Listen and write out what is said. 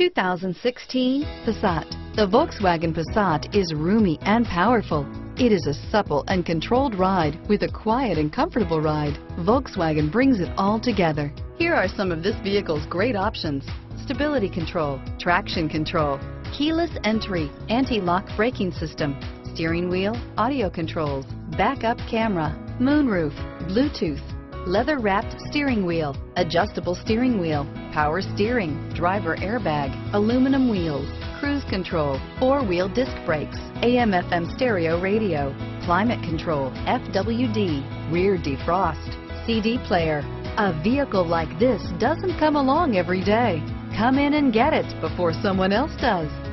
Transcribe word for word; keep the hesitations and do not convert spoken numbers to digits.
two thousand sixteen Passat. The Volkswagen Passat is roomy and powerful. It is a supple and controlled ride with a quiet and comfortable ride. Volkswagen brings it all together. Here are some of this vehicle's great options: stability control, traction control, keyless entry, anti-lock braking system, steering wheel audio controls, backup camera, moonroof, Bluetooth, leather-wrapped steering wheel, adjustable steering wheel, power steering, driver airbag, aluminum wheels, cruise control, four-wheel disc brakes, A M F M stereo radio, climate control, F W D, rear defrost, C D player. A vehicle like this doesn't come along every day. Come in and get it before someone else does.